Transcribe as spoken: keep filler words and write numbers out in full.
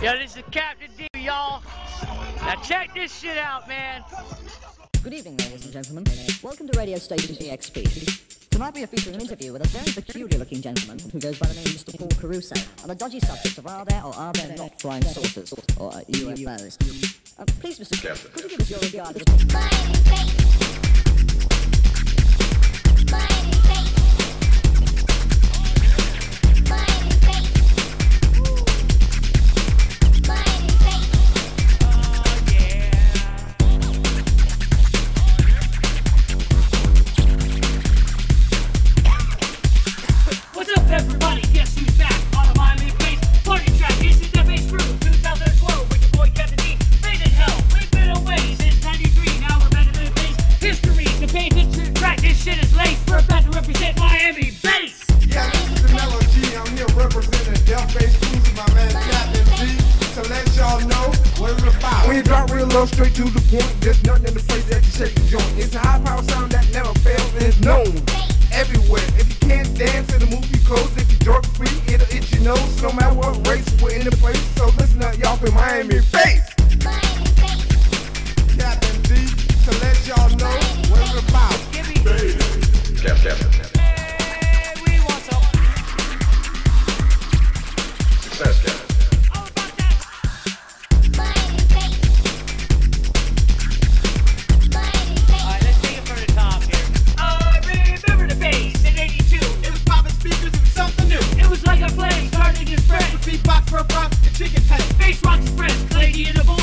Yo, this is Captain D, y'all. Now check this shit out, man. Good evening, ladies and gentlemen. Welcome to radio station T X P. Tonight we are featuring an interview with a very peculiar-looking gentleman who goes by the name of Mister Paul Caruso on the dodgy subject of are there or are there not flying saucers or uh, U F Os. Uh, please, Mister Captain, could you give us your regard? Everybody, guess who's back on a Miami bass party track? This is Def Bass Krew, two thousand twelve, with your boy Captain D. Made in hell, we've been away since ninety-three. Now we're back to the bass history. The bass into the track, this shit is late. We're about to represent Miami bass. Yeah, this is the melody. I'm here representing Def Bass Krew with my man Captain D. To let y'all know what it's about. We drop real low, straight to the point. There's nothing in the phrase that can shake the joint. It's a high power sound that never fails and it's known everywhere. If you can't dance in the movie clothes, if you jerk free, it'll itch your nose. No matter what race, we're in the place. So listen up, y'all, from Miami bass. Captain D, to let y'all know what it's about. Give me bass. Cap, cap, cap. Hey, we want some success, Captain. It was like a play, starting his friend with beatbox, rub rock, and chicken pet, face rock spread, lady in the bowl.